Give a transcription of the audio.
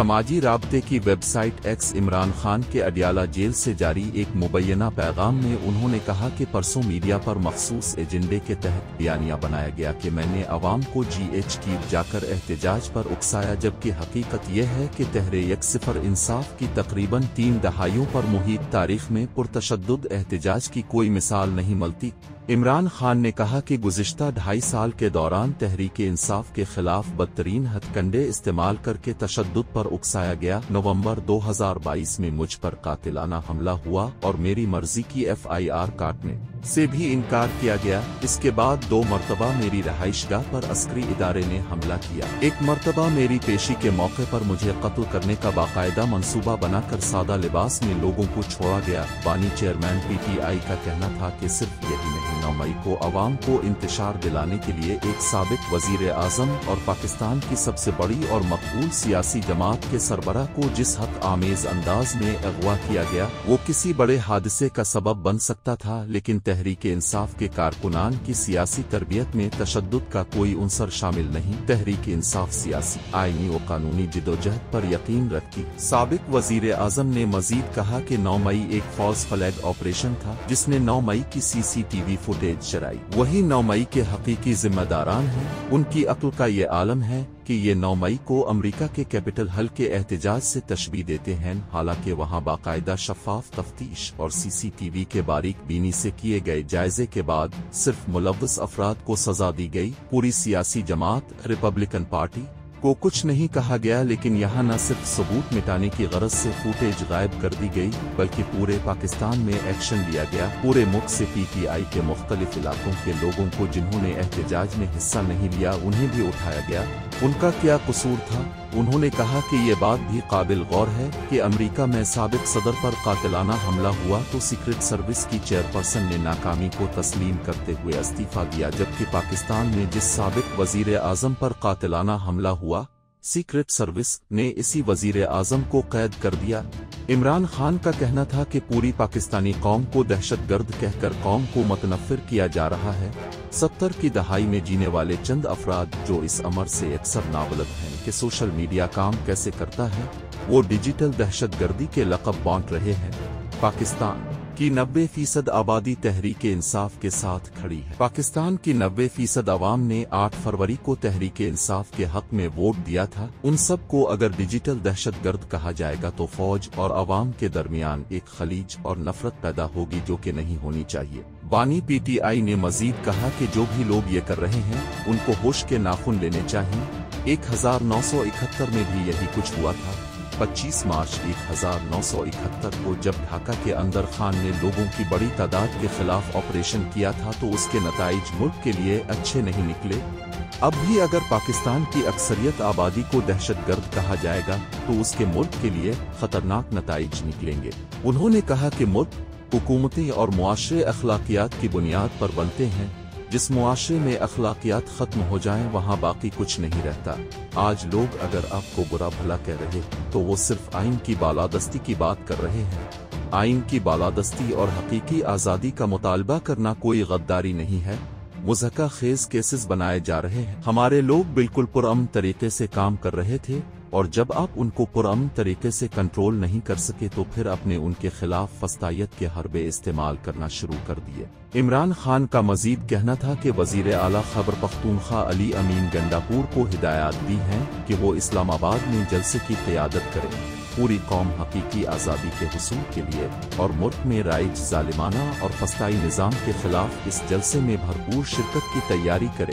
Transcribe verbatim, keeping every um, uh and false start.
समाजी राबते की website x Imran Khan के अडियाला जेल से जारी एक मुबैना पैगाम में उन्होंने कहा कि परसों मीडिया पर मखसूस एजेंडे के तहत बयानिया बनाया गया कि मैंने अवाम को जी एच क्यू जाकर एहतजाज पर उकसाया, जबकि हकीकत यह है कि तहरीक-ए-इंसाफ की तकरीबन तीन दहाइयों पर मुहीत तारीख में पुरतशद्दुद एहतजाज की कोई मिसाल नहीं मिलती। इमरान खान ने कहा कि गुज़िश्ता ढाई साल के दौरान तहरीक-ए-इंसाफ के खिलाफ बदतरीन हथकंडे इस्तेमाल करके तशद्दुद पर उकसाया गया। नवंबर दो हज़ार बाईस में मुझ पर कातिलाना हमला हुआ और मेरी मर्जी की एफ आई आर काटने से भी इनकार किया गया। इसके बाद दो मरतबा मेरी रहाइशगाह पर अस्करी इदारे ने हमला किया। एक मरतबा मेरी पेशी के मौके पर मुझे कत्ल करने का बाकायदा मंसूबा बनाकर सादा लिबास में लोगों को छोड़ा गया। बानी चेयरमैन पी टी आई का कहना था कि सिर्फ यही नहीं, नौ मई को अवाम को इंतशार दिलाने के लिए एक साबिक वजीर आजम और पाकिस्तान की सबसे बड़ी और मकबूल सियासी जमात के सरबराह को जिस हक आमेज अंदाज में अगवा किया गया, वो किसी बड़े हादसे का सबब बन सकता था, लेकिन तहरीक-ए-इंसाफ के कारकुनान की सियासी तरबियत में तशद्दुद का कोई उनसर शामिल नहीं। तहरीक-ए-इंसाफ सियासी, आईनी और कानूनी जिदोजहद पर यकीन रखती। साबिक वजीर आजम ने मजीद कहा कि नौ मई एक फॉल्स फ्लैग ऑपरेशन था जिसने नौ मई की C C T V footage चराई। वही नौ मई के हकीकी जिम्मेदारान हैं, उनकी अक्ल का ये आलम है कि ये नौ मई को अमेरिका के कैपिटल हल के एहतजाज से तशबीह देते हैं, हालांकि वहां बाकायदा शफाफ तफ्तीश और सी सी टी वी के बारीक बीनी से किए गए जायजे के बाद सिर्फ मुलव्वस अफराद को सजा दी गई। पूरी सियासी जमात रिपब्लिकन पार्टी को कुछ नहीं कहा गया, लेकिन यहाँ न सिर्फ सबूत मिटाने की गरज से फुटेज गायब कर दी गई, बल्कि पूरे पाकिस्तान में एक्शन लिया गया। पूरे मुल्क से पी टी आई के मुख्तलिफ इलाकों के लोगों को जिन्होंने एहतजाज में हिस्सा नहीं लिया, उन्हें भी उठाया गया। उनका क्या कसूर था? उन्होंने कहा कि ये बात भी काबिल गौर है कि अमेरिका में साबिक सदर पर कातिलाना हमला हुआ तो सीक्रेट सर्विस की चेयरपर्सन ने नाकामी को तस्लीम करते हुए इस्तीफा दिया, जबकि पाकिस्तान में जिस साबिक वजीर आजम पर कातिलाना हमला हुआ, सीक्रेट सर्विस ने इसी वजीर आजम को कैद कर दिया। इमरान खान का कहना था कि पूरी पाकिस्तानी कौम को दहशतगर्द कहकर कौम को मतनफिर किया जा रहा है। सत्तर की दहाई में जीने वाले चंद अफराद जो इस अमर से अक्सर नागलत हैं कि सोशल मीडिया काम कैसे करता है, वो डिजिटल दहशतगर्दी के लक़ब बांट रहे हैं। पाकिस्तान की नब्बे फीसद आबादी तहरीक-ए-इंसाफ के साथ खड़ी है। पाकिस्तान की नब्बे फीसद आवाम ने आठ फरवरी को तहरीक-ए-इंसाफ के हक में वोट दिया था। उन सब को अगर डिजिटल दहशतगर्द कहा जाएगा तो फौज और आवाम के दरमियान एक खलीज और नफरत पैदा होगी, जो कि नहीं होनी चाहिए। बानी पी टी आई ने मजीद कहा कि जो भी लोग ये कर रहे हैं उनको होश के नाखून लेने चाहिए। एक हजार नौ सौ इकहत्तर में भी यही कुछ हुआ था। पच्चीस मार्च उन्नीस सौ इकहत्तर को जब ढाका के अंदर खान ने लोगों की बड़ी तादाद के खिलाफ ऑपरेशन किया था तो उसके नतीजे मुल्क के लिए अच्छे नहीं निकले। अब भी अगर पाकिस्तान की अक्सरियत आबादी को दहशतगर्द कहा जाएगा तो उसके मुल्क के लिए खतरनाक नतीजे निकलेंगे। उन्होंने कहा कि मुल्क हुकूमतें और मुआशरे अखलाकियात की बुनियाद पर बनते हैं। जिस मुआशरे में अखलाकियात खत्म हो जाएं, वहाँ बाकी कुछ नहीं रहता। आज लोग अगर आपको बुरा भला कह रहे तो वो सिर्फ आइन की बालादस्ती की बात कर रहे हैं। आइन की बालादस्ती और हकीकी आज़ादी का मुतालबा करना कोई गद्दारी नहीं है। मुज़हका खेज केसेस बनाए जा रहे हैं। हमारे लोग बिल्कुल पुरअमन तरीके से काम कर रहे थे और जब आप उनको पुरअमन तरीके से कंट्रोल नहीं कर सके तो फिर आपने उनके खिलाफ फस्तायत के हरबे इस्तेमाल करना शुरू कर दिए। इमरान खान का मजीद कहना था कि वजीर आला खैबर पख्तूनख्वा अली अमीन गंडापुर को हिदायत दी है कि वो इस्लामाबाद में जलसे की क़यादत करें। पूरी कौम हकीकी आज़ादी के हुसूल के लिए और मुल्क में राइज जालिमाना और फस्ताई निज़ाम के खिलाफ इस जलसे में भरपूर शिरकत की तैयारी करे।